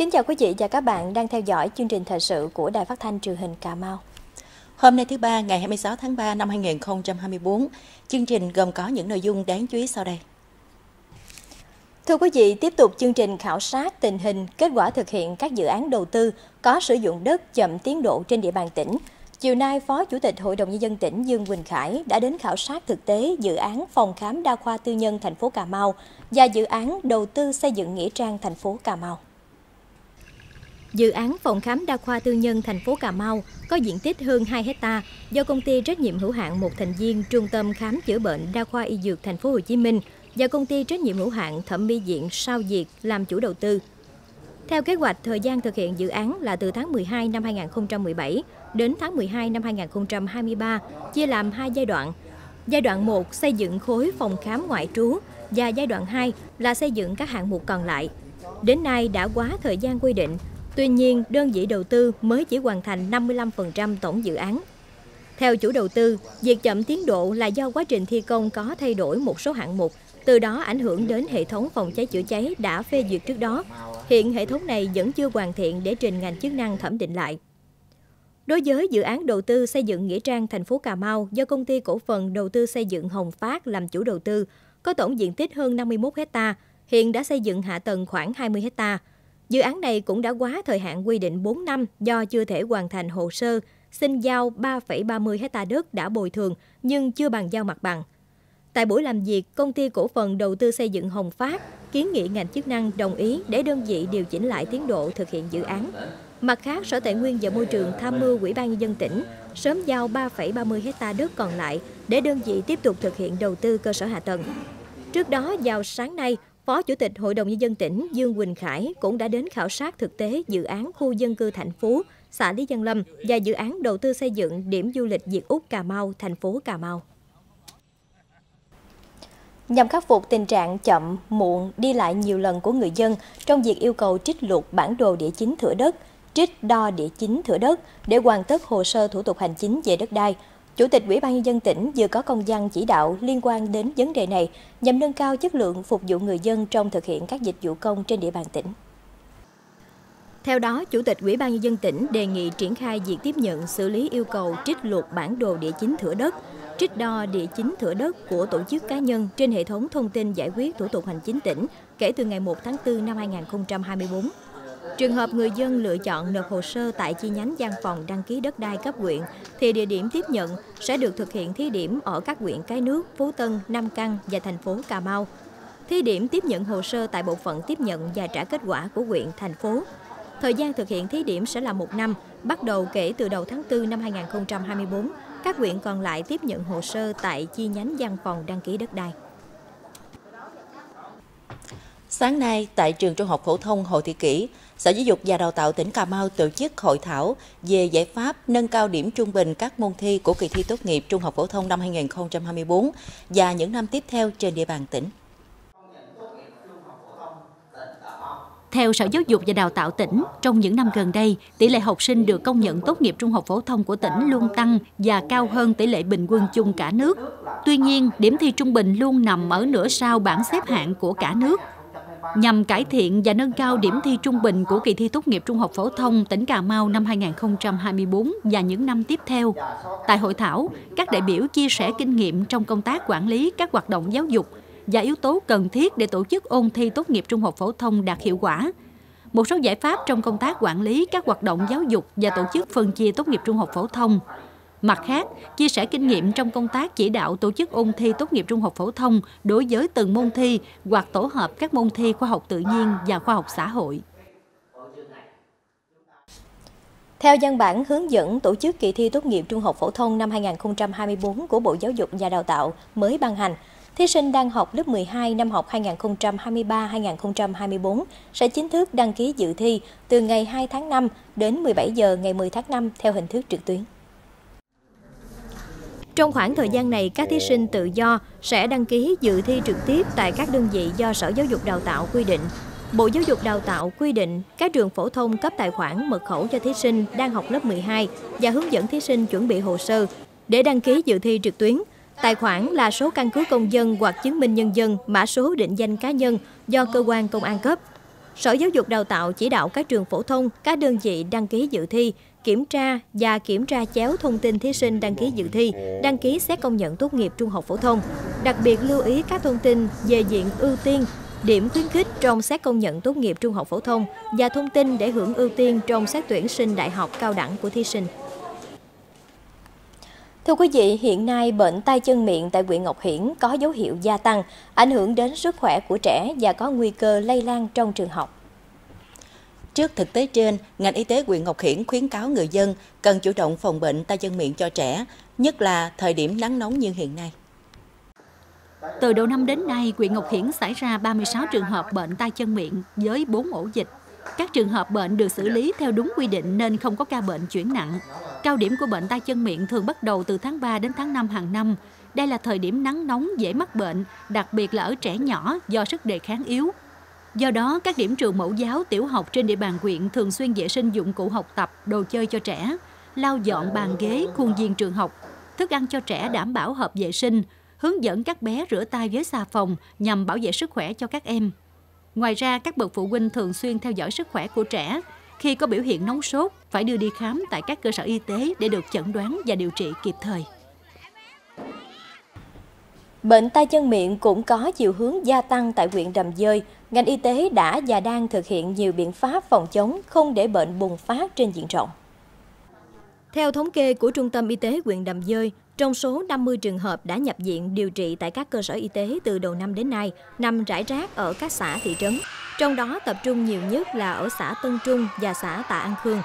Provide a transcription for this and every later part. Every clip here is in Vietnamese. Kính chào quý vị và các bạn đang theo dõi chương trình thời sự của Đài Phát thanh Truyền hình Cà Mau. Hôm nay thứ Ba, ngày 26 tháng 3 năm 2024, chương trình gồm có những nội dung đáng chú ý sau đây. Thưa quý vị, tiếp tục chương trình khảo sát tình hình kết quả thực hiện các dự án đầu tư có sử dụng đất chậm tiến độ trên địa bàn tỉnh. Chiều nay, Phó Chủ tịch Hội đồng Nhân dân tỉnh Dương Quỳnh Khải đã đến khảo sát thực tế dự án phòng khám đa khoa tư nhân thành phố Cà Mau và dự án đầu tư xây dựng nghĩa trang thành phố Cà Mau. Dự án phòng khám đa khoa tư nhân thành phố Cà Mau có diện tích hơn 2 hectare do công ty trách nhiệm hữu hạn một thành viên Trung tâm khám chữa bệnh đa khoa y dược thành phố Hồ Chí Minh và công ty trách nhiệm hữu hạn Thẩm mỹ viện Sao Việt làm chủ đầu tư. Theo kế hoạch, thời gian thực hiện dự án là từ tháng 12 năm 2017 đến tháng 12 năm 2023, chia làm 2 giai đoạn. Giai đoạn 1 xây dựng khối phòng khám ngoại trú và giai đoạn 2 là xây dựng các hạng mục còn lại. Đến nay đã quá thời gian quy định. Tuy nhiên, đơn vị đầu tư mới chỉ hoàn thành 55% tổng dự án. Theo chủ đầu tư, việc chậm tiến độ là do quá trình thi công có thay đổi một số hạng mục, từ đó ảnh hưởng đến hệ thống phòng cháy chữa cháy đã phê duyệt trước đó. Hiện hệ thống này vẫn chưa hoàn thiện để trình ngành chức năng thẩm định lại. Đối với dự án đầu tư xây dựng nghĩa trang thành phố Cà Mau do công ty cổ phần đầu tư xây dựng Hồng Phát làm chủ đầu tư, có tổng diện tích hơn 51 hectare, hiện đã xây dựng hạ tầng khoảng 20 hectare. Dự án này cũng đã quá thời hạn quy định 4 năm do chưa thể hoàn thành hồ sơ, xin giao 3,30 hectare đất đã bồi thường nhưng chưa bàn giao mặt bằng. Tại buổi làm việc, công ty cổ phần đầu tư xây dựng Hồng Phát kiến nghị ngành chức năng đồng ý để đơn vị điều chỉnh lại tiến độ thực hiện dự án. Mặt khác, Sở Tài nguyên và Môi trường tham mưu Ủy ban Nhân dân tỉnh sớm giao 3,30 hectare đất còn lại để đơn vị tiếp tục thực hiện đầu tư cơ sở hạ tầng. Trước đó, vào sáng nay, Phó Chủ tịch Hội đồng Nhân dân tỉnh Dương Quỳnh Khải cũng đã đến khảo sát thực tế dự án khu dân cư Thạnh Phú, xã Lý Văn Lâm và dự án đầu tư xây dựng điểm du lịch Việt Úc Cà Mau, thành phố Cà Mau. Nhằm khắc phục tình trạng chậm, muộn, đi lại nhiều lần của người dân trong việc yêu cầu trích lục bản đồ địa chính thửa đất, trích đo địa chính thửa đất để hoàn tất hồ sơ thủ tục hành chính về đất đai, Chủ tịch Ủy ban Nhân dân tỉnh vừa có công văn chỉ đạo liên quan đến vấn đề này nhằm nâng cao chất lượng phục vụ người dân trong thực hiện các dịch vụ công trên địa bàn tỉnh. Theo đó, Chủ tịch Ủy ban Nhân dân tỉnh đề nghị triển khai việc tiếp nhận xử lý yêu cầu trích lục bản đồ địa chính thửa đất, trích đo địa chính thửa đất của tổ chức cá nhân trên hệ thống thông tin giải quyết thủ tục hành chính tỉnh kể từ ngày 1 tháng 4 năm 2024. Trường hợp người dân lựa chọn nộp hồ sơ tại chi nhánh văn phòng đăng ký đất đai cấp huyện thì địa điểm tiếp nhận sẽ được thực hiện thí điểm ở các huyện Cái Nước, Phú Tân, Nam Căn và thành phố Cà Mau. Thí điểm tiếp nhận hồ sơ tại bộ phận tiếp nhận và trả kết quả của huyện, thành phố. Thời gian thực hiện thí điểm sẽ là 1 năm, bắt đầu kể từ đầu tháng 4 năm 2024. Các huyện còn lại tiếp nhận hồ sơ tại chi nhánh văn phòng đăng ký đất đai. Sáng nay, tại trường Trung học phổ thông Hồ Thị Kỷ, Sở Giáo dục và Đào tạo tỉnh Cà Mau tổ chức hội thảo về giải pháp nâng cao điểm trung bình các môn thi của kỳ thi tốt nghiệp Trung học phổ thông năm 2024 và những năm tiếp theo trên địa bàn tỉnh. Theo Sở Giáo dục và Đào tạo tỉnh, trong những năm gần đây, tỷ lệ học sinh được công nhận tốt nghiệp trung học phổ thông của tỉnh luôn tăng và cao hơn tỷ lệ bình quân chung cả nước. Tuy nhiên, điểm thi trung bình luôn nằm ở nửa sau bảng xếp hạng của cả nước. Nhằm cải thiện và nâng cao điểm thi trung bình của kỳ thi tốt nghiệp trung học phổ thông tỉnh Cà Mau năm 2024 và những năm tiếp theo, tại hội thảo, các đại biểu chia sẻ kinh nghiệm trong công tác quản lý các hoạt động giáo dục và yếu tố cần thiết để tổ chức ôn thi tốt nghiệp trung học phổ thông đạt hiệu quả. Một số giải pháp trong công tác quản lý các hoạt động giáo dục và tổ chức phân chia tốt nghiệp trung học phổ thông. Mặt khác, chia sẻ kinh nghiệm trong công tác chỉ đạo tổ chức ôn thi tốt nghiệp trung học phổ thông đối với từng môn thi hoặc tổ hợp các môn thi khoa học tự nhiên và khoa học xã hội. Theo văn bản hướng dẫn tổ chức kỳ thi tốt nghiệp trung học phổ thông năm 2024 của Bộ Giáo dục và Đào tạo mới ban hành, thí sinh đang học lớp 12 năm học 2023-2024 sẽ chính thức đăng ký dự thi từ ngày 2 tháng 5 đến 17 giờ ngày 10 tháng 5 theo hình thức trực tuyến. Trong khoảng thời gian này, các thí sinh tự do sẽ đăng ký dự thi trực tiếp tại các đơn vị do Sở Giáo dục Đào tạo quy định. Bộ Giáo dục Đào tạo quy định các trường phổ thông cấp tài khoản mật khẩu cho thí sinh đang học lớp 12 và hướng dẫn thí sinh chuẩn bị hồ sơ để đăng ký dự thi trực tuyến. Tài khoản là số căn cước công dân hoặc chứng minh nhân dân, mã số định danh cá nhân do cơ quan công an cấp. Sở Giáo dục Đào tạo chỉ đạo các trường phổ thông, các đơn vị đăng ký dự thi, kiểm tra và kiểm tra chéo thông tin thí sinh đăng ký dự thi, đăng ký xét công nhận tốt nghiệp trung học phổ thông. Đặc biệt lưu ý các thông tin về diện ưu tiên, điểm khuyến khích trong xét công nhận tốt nghiệp trung học phổ thông và thông tin để hưởng ưu tiên trong xét tuyển sinh đại học cao đẳng của thí sinh. Thưa quý vị, hiện nay bệnh tay chân miệng tại huyện Ngọc Hiển có dấu hiệu gia tăng, ảnh hưởng đến sức khỏe của trẻ và có nguy cơ lây lan trong trường học. Trước thực tế trên, ngành y tế huyện Ngọc Hiển khuyến cáo người dân cần chủ động phòng bệnh tay chân miệng cho trẻ, nhất là thời điểm nắng nóng như hiện nay. Từ đầu năm đến nay, huyện Ngọc Hiển xảy ra 36 trường hợp bệnh tay chân miệng với 4 ổ dịch. Các trường hợp bệnh được xử lý theo đúng quy định nên không có ca bệnh chuyển nặng. Cao điểm của bệnh tay chân miệng thường bắt đầu từ tháng 3 đến tháng 5 hàng năm. Đây là thời điểm nắng nóng dễ mắc bệnh, đặc biệt là ở trẻ nhỏ do sức đề kháng yếu. Do đó, các điểm trường mẫu giáo, tiểu học trên địa bàn huyện thường xuyên vệ sinh dụng cụ học tập, đồ chơi cho trẻ, lau dọn bàn ghế, khuôn viên trường học, thức ăn cho trẻ đảm bảo hợp vệ sinh, hướng dẫn các bé rửa tay với xà phòng nhằm bảo vệ sức khỏe cho các em. Ngoài ra, các bậc phụ huynh thường xuyên theo dõi sức khỏe của trẻ. Khi có biểu hiện nóng sốt, phải đưa đi khám tại các cơ sở y tế để được chẩn đoán và điều trị kịp thời. Bệnh tay chân miệng cũng có chiều hướng gia tăng tại huyện Đầm Dơi. Ngành y tế đã và đang thực hiện nhiều biện pháp phòng chống không để bệnh bùng phát trên diện rộng. Theo thống kê của Trung tâm Y tế huyện Đầm Dơi, trong số 50 trường hợp đã nhập viện điều trị tại các cơ sở y tế từ đầu năm đến nay, nằm rải rác ở các xã thị trấn. Trong đó tập trung nhiều nhất là ở xã Tân Trung và xã Tạ An Khương.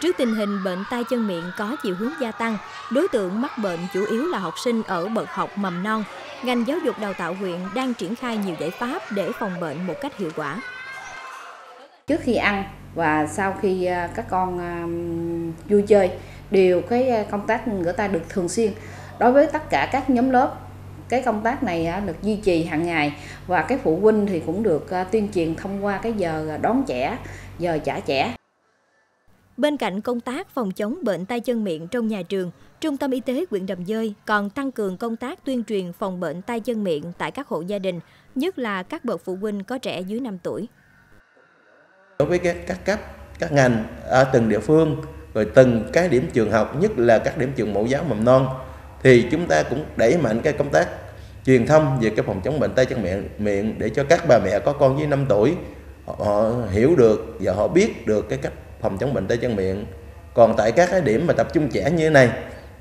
Trước tình hình bệnh tay chân miệng có chiều hướng gia tăng, đối tượng mắc bệnh chủ yếu là học sinh ở bậc học mầm non. Ngành giáo dục đào tạo huyện đang triển khai nhiều giải pháp để phòng bệnh một cách hiệu quả. Trước khi ăn và sau khi các con vui chơi, đều cái công tác rửa tay được thường xuyên. Đối với tất cả các nhóm lớp, cái công tác này được duy trì hàng ngày và cái phụ huynh thì cũng được tuyên truyền thông qua cái giờ đón trẻ, giờ trả trẻ. Bên cạnh công tác phòng chống bệnh tay chân miệng trong nhà trường, Trung tâm Y tế huyện Đầm Dơi còn tăng cường công tác tuyên truyền phòng bệnh tay chân miệng tại các hộ gia đình, nhất là các bậc phụ huynh có trẻ dưới 5 tuổi. Đối với các cấp, các ngành ở từng địa phương, rồi từng cái điểm trường học, nhất là các điểm trường mẫu giáo mầm non, thì chúng ta cũng đẩy mạnh cái công tác truyền thông về cái phòng chống bệnh tay chân miệng để cho các bà mẹ có con dưới 5 tuổi họ hiểu được và họ biết được cái cách phòng chống bệnh tay chân miệng. Còn tại các cái điểm mà tập trung trẻ như thế này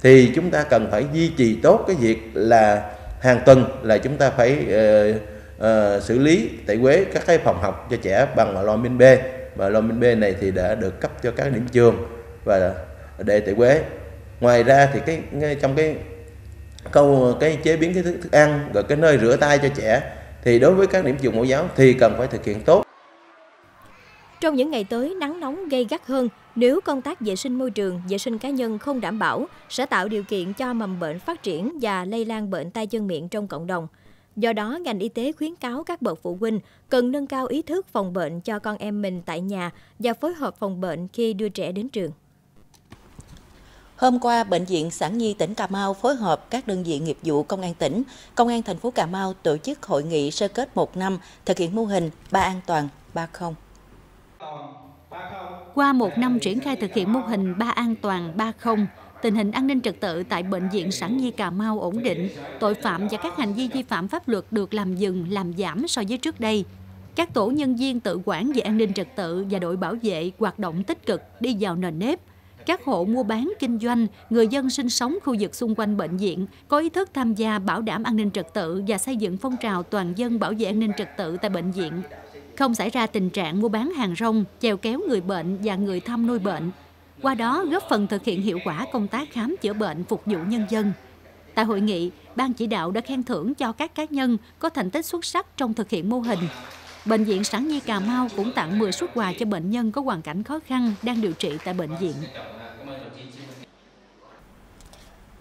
thì chúng ta cần phải duy trì tốt cái việc là hàng tuần là chúng ta phải xử lý tại Quế các cái phòng học cho trẻ bằng Cloramin B, và Cloramin B này thì đã được cấp cho các điểm trường và để tại Quế. Ngoài ra thì trong cái chế biến cái thức ăn rồi cái nơi rửa tay cho trẻ thì đối với các điểm trường mẫu giáo thì cần phải thực hiện tốt. Trong những ngày tới, nắng nóng gây gắt hơn, nếu công tác vệ sinh môi trường, vệ sinh cá nhân không đảm bảo, sẽ tạo điều kiện cho mầm bệnh phát triển và lây lan bệnh tay chân miệng trong cộng đồng. Do đó, ngành y tế khuyến cáo các bậc phụ huynh cần nâng cao ý thức phòng bệnh cho con em mình tại nhà và phối hợp phòng bệnh khi đưa trẻ đến trường. Hôm qua, Bệnh viện Sản Nhi tỉnh Cà Mau phối hợp các đơn vị nghiệp vụ Công an tỉnh, Công an thành phố Cà Mau tổ chức hội nghị sơ kết 1 năm thực hiện mô hình 3 an toàn, 3 không. Qua 1 năm triển khai thực hiện mô hình 3 an toàn, 3 không, tình hình an ninh trật tự tại Bệnh viện Sản Nhi Cà Mau ổn định, tội phạm và các hành vi vi phạm pháp luật được làm dừng, làm giảm so với trước đây. Các tổ nhân viên tự quản về an ninh trật tự và đội bảo vệ hoạt động tích cực đi vào nền nếp. Các hộ mua bán, kinh doanh, người dân sinh sống khu vực xung quanh bệnh viện có ý thức tham gia bảo đảm an ninh trật tự và xây dựng phong trào toàn dân bảo vệ an ninh trật tự tại bệnh viện. Không xảy ra tình trạng mua bán hàng rong, chèo kéo người bệnh và người thăm nuôi bệnh. Qua đó góp phần thực hiện hiệu quả công tác khám chữa bệnh phục vụ nhân dân. Tại hội nghị, Ban chỉ đạo đã khen thưởng cho các cá nhân có thành tích xuất sắc trong thực hiện mô hình. Bệnh viện Sản Nhi Cà Mau cũng tặng 10 suất quà cho bệnh nhân có hoàn cảnh khó khăn đang điều trị tại bệnh viện.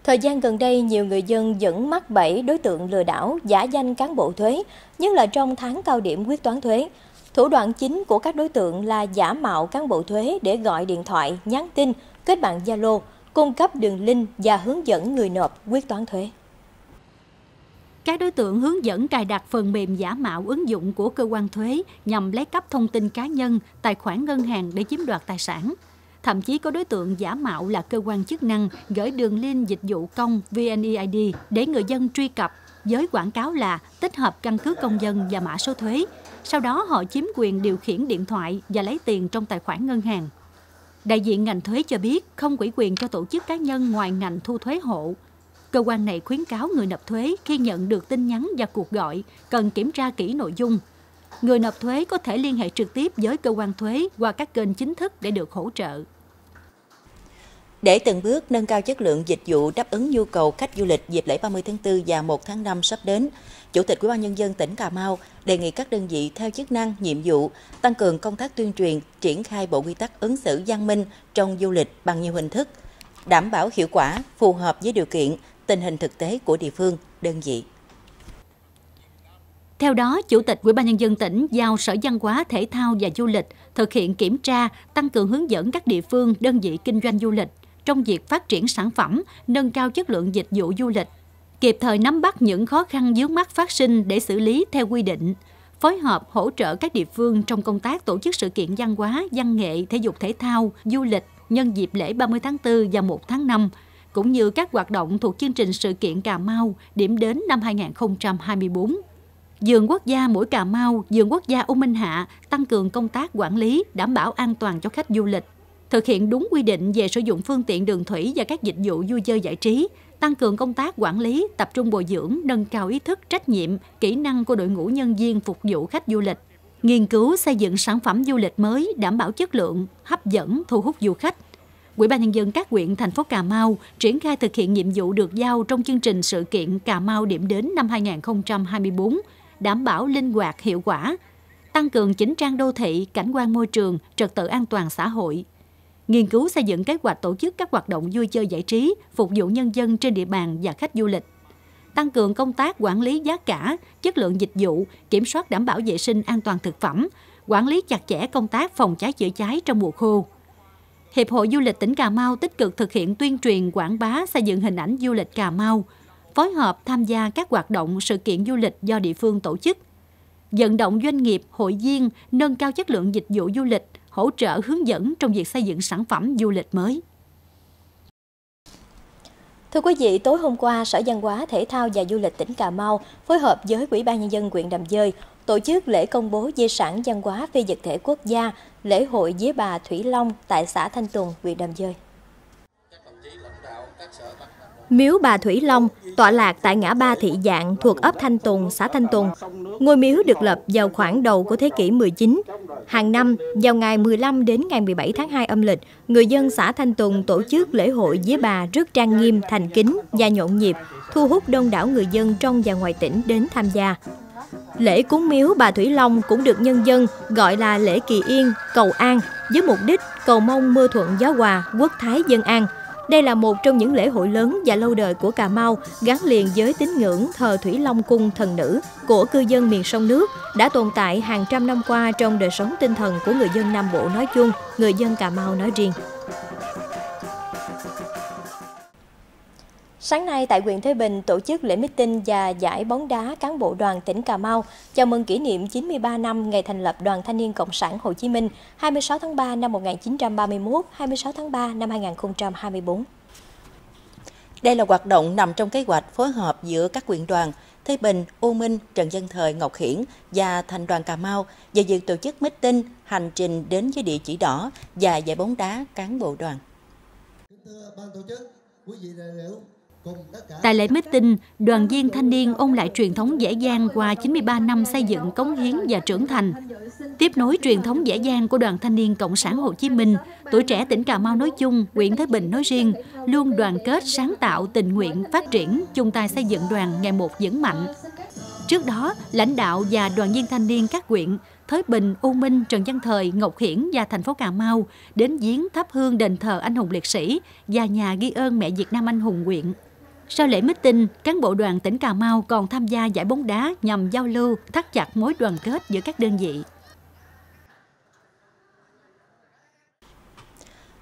Thời gian gần đây, nhiều người dân vẫn mắc bẫy đối tượng lừa đảo giả danh cán bộ thuế, nhất là trong tháng cao điểm quyết toán thuế. Thủ đoạn chính của các đối tượng là giả mạo cán bộ thuế để gọi điện thoại, nhắn tin, kết bạn Zalo, cung cấp đường link và hướng dẫn người nộp quyết toán thuế. Các đối tượng hướng dẫn cài đặt phần mềm giả mạo ứng dụng của cơ quan thuế nhằm lấy cắp thông tin cá nhân, tài khoản ngân hàng để chiếm đoạt tài sản. Thậm chí có đối tượng giả mạo là cơ quan chức năng gửi đường link dịch vụ công VNEID để người dân truy cập với quảng cáo là tích hợp căn cước công dân và mã số thuế. Sau đó họ chiếm quyền điều khiển điện thoại và lấy tiền trong tài khoản ngân hàng. Đại diện ngành thuế cho biết không ủy quyền cho tổ chức cá nhân ngoài ngành thu thuế hộ. Cơ quan này khuyến cáo người nộp thuế khi nhận được tin nhắn và cuộc gọi cần kiểm tra kỹ nội dung. Người nộp thuế có thể liên hệ trực tiếp với cơ quan thuế qua các kênh chính thức để được hỗ trợ. Để từng bước nâng cao chất lượng dịch vụ đáp ứng nhu cầu khách du lịch dịp lễ 30 tháng 4 và 1 tháng 5 sắp đến, Chủ tịch Ủy ban Nhân dân tỉnh Cà Mau đề nghị các đơn vị theo chức năng, nhiệm vụ, tăng cường công tác tuyên truyền, triển khai bộ quy tắc ứng xử văn minh trong du lịch bằng nhiều hình thức, đảm bảo hiệu quả, phù hợp với điều kiện, tình hình thực tế của địa phương, đơn vị. Theo đó, Chủ tịch Ủy ban Nhân dân tỉnh giao Sở Văn hóa, Thể thao và Du lịch thực hiện kiểm tra, tăng cường hướng dẫn các địa phương, đơn vị kinh doanh du lịch trong việc phát triển sản phẩm, nâng cao chất lượng dịch vụ du lịch, kịp thời nắm bắt những khó khăn vướng mắc phát sinh để xử lý theo quy định, phối hợp hỗ trợ các địa phương trong công tác tổ chức sự kiện văn hóa, văn nghệ, thể dục thể thao, du lịch nhân dịp lễ 30 tháng 4 và 1 tháng 5, cũng như các hoạt động thuộc chương trình sự kiện Cà Mau điểm đến năm 2024. Vườn Quốc gia Mũi Cà Mau, Vườn Quốc gia U Minh Hạ tăng cường công tác quản lý, đảm bảo an toàn cho khách du lịch, thực hiện đúng quy định về sử dụng phương tiện đường thủy và các dịch vụ vui chơi giải trí, tăng cường công tác quản lý, tập trung bồi dưỡng, nâng cao ý thức, trách nhiệm, kỹ năng của đội ngũ nhân viên phục vụ khách du lịch, nghiên cứu xây dựng sản phẩm du lịch mới đảm bảo chất lượng, hấp dẫn, thu hút du khách. Ủy ban Nhân dân các huyện, thành phố Cà Mau triển khai thực hiện nhiệm vụ được giao trong chương trình sự kiện Cà Mau điểm đến năm 2024, đảm bảo linh hoạt, hiệu quả, tăng cường chỉnh trang đô thị, cảnh quan môi trường, trật tự an toàn xã hội, nghiên cứu xây dựng kế hoạch tổ chức các hoạt động vui chơi giải trí, phục vụ nhân dân trên địa bàn và khách du lịch, tăng cường công tác quản lý giá cả, chất lượng dịch vụ, kiểm soát đảm bảo vệ sinh an toàn thực phẩm, quản lý chặt chẽ công tác phòng cháy chữa cháy trong mùa khô. Hiệp hội Du lịch tỉnh Cà Mau tích cực thực hiện tuyên truyền, quảng bá, xây dựng hình ảnh du lịch Cà Mau, phối hợp tham gia các hoạt động, sự kiện du lịch do địa phương tổ chức, vận động doanh nghiệp, hội viên nâng cao chất lượng dịch vụ du lịch, hỗ trợ hướng dẫn trong việc xây dựng sản phẩm du lịch mới. Thưa quý vị, tối hôm qua, Sở Văn hóa, Thể thao và Du lịch tỉnh Cà Mau phối hợp với Ủy ban Nhân dân huyện Đầm Dơi tổ chức lễ công bố di sản văn hóa phi vật thể quốc gia, lễ hội vía bà Thủy Long tại xã Thanh Tùng, huyện Đầm Dơi. Miếu bà Thủy Long tọa lạc tại ngã ba Thị Dạng thuộc ấp Thanh Tùng, xã Thanh Tùng. Ngôi miếu được lập vào khoảng đầu của thế kỷ 19. Hàng năm, vào ngày 15 đến ngày 17 tháng 2 âm lịch, người dân xã Thanh Tùng tổ chức lễ hội vía bà rất trang nghiêm, thành kính và nhộn nhịp, thu hút đông đảo người dân trong và ngoài tỉnh đến tham gia. Lễ cúng miếu bà Thủy Long cũng được nhân dân gọi là lễ kỳ yên, cầu an, với mục đích cầu mong mưa thuận gió hòa, quốc thái dân an. Đây là một trong những lễ hội lớn và lâu đời của Cà Mau, gắn liền với tín ngưỡng thờ Thủy Long cung thần nữ của cư dân miền sông nước, đã tồn tại hàng trăm năm qua trong đời sống tinh thần của người dân Nam Bộ nói chung, người dân Cà Mau nói riêng. Sáng nay tại huyện Thới Bình tổ chức lễ meeting và giải bóng đá cán bộ đoàn tỉnh Cà Mau chào mừng kỷ niệm 93 năm ngày thành lập Đoàn Thanh niên Cộng sản Hồ Chí Minh 26 tháng 3 năm 1931, 26 tháng 3 năm 2024. Đây là hoạt động nằm trong kế hoạch phối hợp giữa các huyện đoàn Thới Bình, U Minh, Trần Dân Thời, Ngọc Hiển và Thành đoàn Cà Mau về việc tổ chức meeting, hành trình đến với địa chỉ đỏ và giải bóng đá cán bộ đoàn. Tại lễ meeting, đoàn viên thanh niên ôn lại truyền thống vẻ vang qua 93 năm xây dựng, cống hiến và trưởng thành. Tiếp nối truyền thống vẻ vang của Đoàn Thanh niên Cộng sản Hồ Chí Minh, tuổi trẻ tỉnh Cà Mau nói chung, huyện Thới Bình nói riêng, luôn đoàn kết, sáng tạo, tình nguyện, phát triển, chung tay xây dựng đoàn ngày một vững mạnh. Trước đó, lãnh đạo và đoàn viên thanh niên các huyện Thới Bình, U Minh, Trần Văn Thời, Ngọc Hiển và thành phố Cà Mau đến viếng thắp hương đền thờ anh hùng liệt sĩ và nhà ghi ơn mẹ Việt Nam anh hùng huyện. Sau lễ meeting, cán bộ đoàn tỉnh Cà Mau còn tham gia giải bóng đá nhằm giao lưu, thắt chặt mối đoàn kết giữa các đơn vị.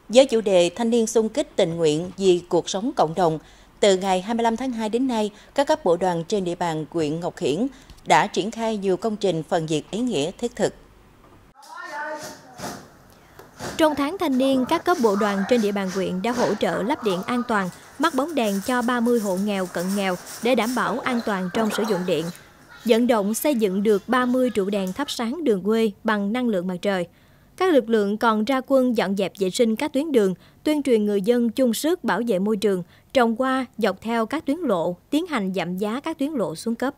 Với chủ đề thanh niên xung kích tình nguyện vì cuộc sống cộng đồng, Từ ngày 25 tháng 2 đến nay, các cấp bộ đoàn trên địa bàn huyện Ngọc Hiển đã triển khai nhiều công trình phần việc ý nghĩa thiết thực. Trong tháng thanh niên, các cấp bộ đoàn trên địa bàn huyện đã hỗ trợ lắp điện an toàn, mắc bóng đèn cho 30 hộ nghèo cận nghèo để đảm bảo an toàn trong sử dụng điện. Vận động xây dựng được 30 trụ đèn thắp sáng đường quê bằng năng lượng mặt trời. Các lực lượng còn ra quân dọn dẹp vệ sinh các tuyến đường, tuyên truyền người dân chung sức bảo vệ môi trường, trồng hoa dọc theo các tuyến lộ, tiến hành giảm giá các tuyến lộ xuống cấp.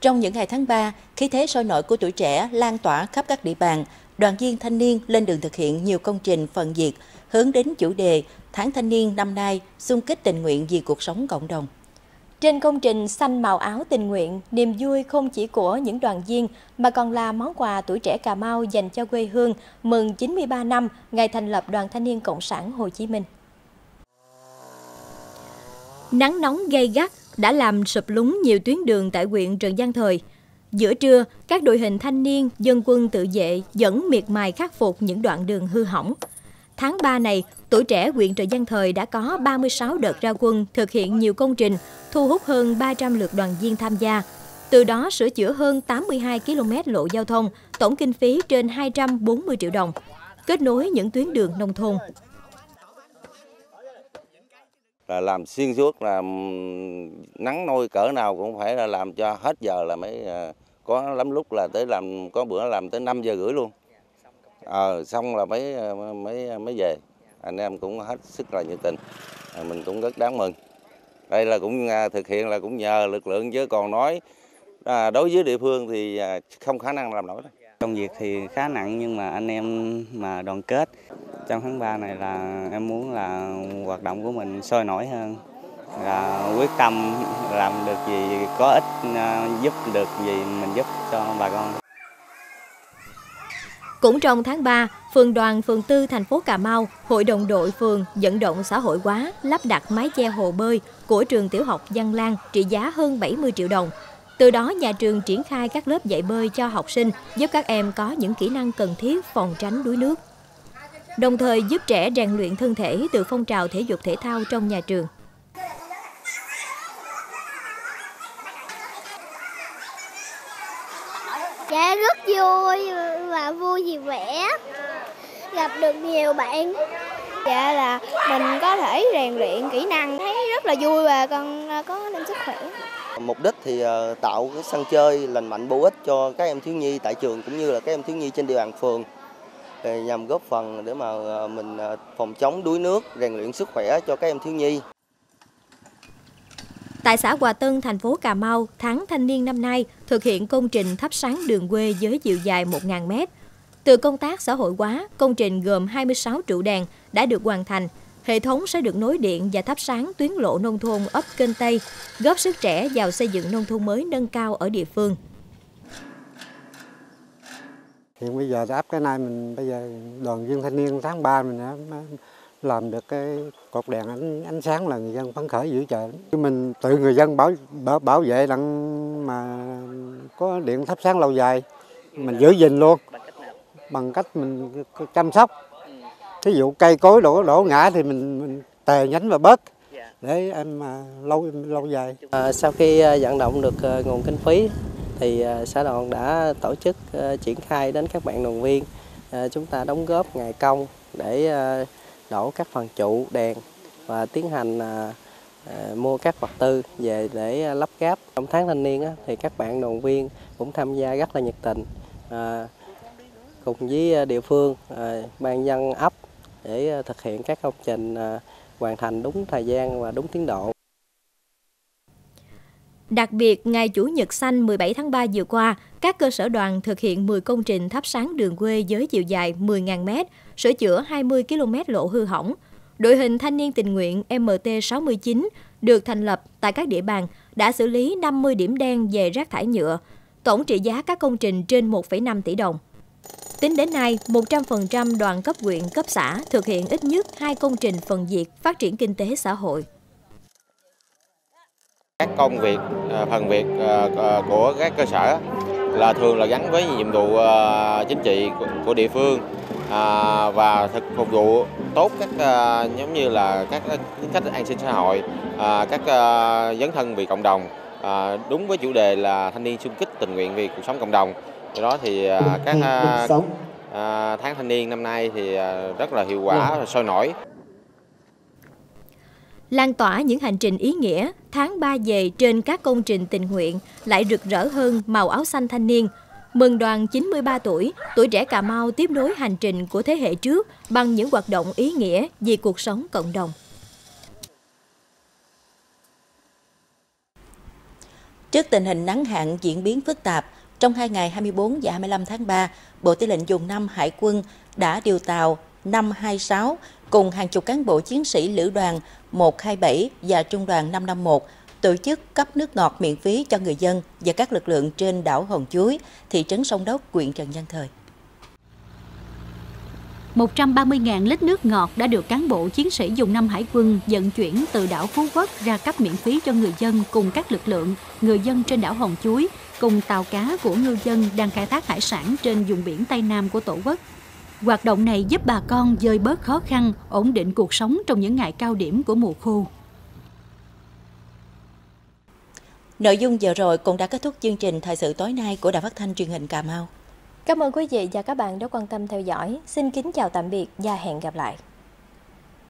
Trong những ngày tháng 3, khí thế sôi nổi của tuổi trẻ lan tỏa khắp các địa bàn, đoàn viên thanh niên lên đường thực hiện nhiều công trình phần việc, hướng đến chủ đề Tháng Thanh niên năm nay xung kích tình nguyện vì cuộc sống cộng đồng. Trên công trình xanh màu áo tình nguyện, niềm vui không chỉ của những đoàn viên mà còn là món quà tuổi trẻ Cà Mau dành cho quê hương mừng 93 năm ngày thành lập Đoàn Thanh niên Cộng sản Hồ Chí Minh. Nắng nóng gay gắt đã làm sụp lún nhiều tuyến đường tại huyện Trần Văn Thời. Giữa trưa, các đội hình thanh niên, dân quân tự vệ vẫn miệt mài khắc phục những đoạn đường hư hỏng. Tháng 3 này, tuổi trẻ huyện Trần Văn Thời đã có 36 đợt ra quân thực hiện nhiều công trình, thu hút hơn 300 lượt đoàn viên tham gia. Từ đó sửa chữa hơn 82 km lộ giao thông, tổng kinh phí trên 240 triệu đồng, kết nối những tuyến đường nông thôn. Là làm xuyên suốt, là nắng nôi cỡ nào cũng phải là làm cho hết giờ là mới có, lắm lúc là tới làm, có bữa làm tới 5 giờ rưỡi luôn. Xong là mới về. Anh em cũng hết sức là nhiệt tình, mình cũng rất đáng mừng. Đây là cũng thực hiện là cũng nhờ lực lượng, chứ còn nói đối với địa phương thì không khả năng làm nổi. Công việc thì khá nặng nhưng mà anh em mà đoàn kết. Trong tháng 3 này là em muốn là hoạt động của mình sôi nổi hơn, là quyết tâm làm được gì có ích, giúp được gì mình giúp cho bà con. Cũng trong tháng 3, Phường Đoàn Phường 4 thành phố Cà Mau, Hội đồng đội phường vận động xã hội hóa lắp đặt mái che hồ bơi của trường tiểu học Giang Lan trị giá hơn 70 triệu đồng. Từ đó nhà trường triển khai các lớp dạy bơi cho học sinh, giúp các em có những kỹ năng cần thiết phòng tránh đuối nước. Đồng thời giúp trẻ rèn luyện thân thể từ phong trào thể dục thể thao trong nhà trường. Dạ rất vui và vui vì vẻ, gặp được nhiều bạn. Dạ là mình có thể rèn luyện kỹ năng, thấy rất là vui và còn có nên sức khỏe. Mục đích thì tạo cái sân chơi lành mạnh bổ ích cho các em thiếu nhi tại trường cũng như là các em thiếu nhi trên địa bàn phường, nhằm góp phần để mà mình phòng chống đuối nước, rèn luyện sức khỏe cho các em thiếu nhi. Tại xã Hòa Tân, thành phố Cà Mau, Tháng Thanh niên năm nay thực hiện công trình thắp sáng đường quê với chiều dài 1.000 m. Từ công tác xã hội hóa, công trình gồm 26 trụ đèn đã được hoàn thành. Hệ thống sẽ được nối điện và thắp sáng tuyến lộ nông thôn ấp Kênh Tây, góp sức trẻ vào xây dựng nông thôn mới nâng cao ở địa phương. Hiện bây giờ áp cái này mình bây giờ đoàn viên thanh niên tháng 3 mình đã làm được cái cột đèn ánh sáng là người dân phấn khởi dữ trời. Mình tự người dân bảo vệ đặng mà có điện thắp sáng lâu dài, mình giữ gìn luôn bằng cách mình chăm sóc. Ví dụ cây cối đổ ngã thì mình tè nhánh và bớt để em lâu dài. Sau khi vận động được nguồn kinh phí thì xã đoàn đã tổ chức triển khai đến các bạn đoàn viên. Chúng ta đóng góp ngày công để đổ các phần trụ đèn và tiến hành mua các vật tư về để lắp ráp. Trong Tháng Thanh niên thì các bạn đoàn viên cũng tham gia rất là nhiệt tình, cùng với địa phương, ban dân ấp để thực hiện các công trình hoàn thành đúng thời gian và đúng tiến độ. Đặc biệt, ngày Chủ nhật xanh 17 tháng 3 vừa qua, các cơ sở đoàn thực hiện 10 công trình thắp sáng đường quê với chiều dài 10.000 m, sửa chữa 20 km lộ hư hỏng. Đội hình thanh niên tình nguyện MT69 được thành lập tại các địa bàn đã xử lý 50 điểm đen về rác thải nhựa, tổng trị giá các công trình trên 1,5 tỷ đồng. Tính đến nay, 100% đoàn cấp huyện, cấp xã thực hiện ít nhất 2 công trình phần việc phát triển kinh tế xã hội. Các công việc, phần việc của các cơ sở là thường là gắn với nhiệm vụ chính trị của địa phương và phục vụ tốt các giống như là các chính sách an sinh xã hội, các dấn thân vì cộng đồng, đúng với chủ đề là thanh niên xung kích tình nguyện vì cuộc sống cộng đồng. Do đó thì các tháng thanh niên năm nay thì rất là hiệu quả và sôi nổi. Lan tỏa những hành trình ý nghĩa, tháng 3 về trên các công trình tình nguyện lại rực rỡ hơn màu áo xanh thanh niên. Mừng Đoàn 93 tuổi, tuổi trẻ Cà Mau tiếp nối hành trình của thế hệ trước bằng những hoạt động ý nghĩa vì cuộc sống cộng đồng. Trước tình hình nắng hạn diễn biến phức tạp, trong 2 ngày 24 và 25 tháng 3, Bộ Tư lệnh vùng 5 Hải quân đã điều tàu 526 cùng hàng chục cán bộ chiến sĩ lữ đoàn 127 và trung đoàn 551 tổ chức cấp nước ngọt miễn phí cho người dân và các lực lượng trên đảo Hòn Chuối, thị trấn Sông Đốc, huyện Trần Văn Thời. 130.000 lít nước ngọt đã được cán bộ chiến sĩ vùng 5 Hải quân vận chuyển từ đảo Phú Quốc ra cấp miễn phí cho người dân cùng các lực lượng, người dân trên đảo Hòn Chuối cùng tàu cá của ngư dân đang khai thác hải sản trên vùng biển Tây Nam của Tổ quốc. Hoạt động này giúp bà con vơi bớt khó khăn, ổn định cuộc sống trong những ngày cao điểm của mùa khô. Nội dung vừa rồi cũng đã kết thúc chương trình thời sự tối nay của Đài Phát thanh Truyền hình Cà Mau. Cảm ơn quý vị và các bạn đã quan tâm theo dõi. Xin kính chào tạm biệt và hẹn gặp lại.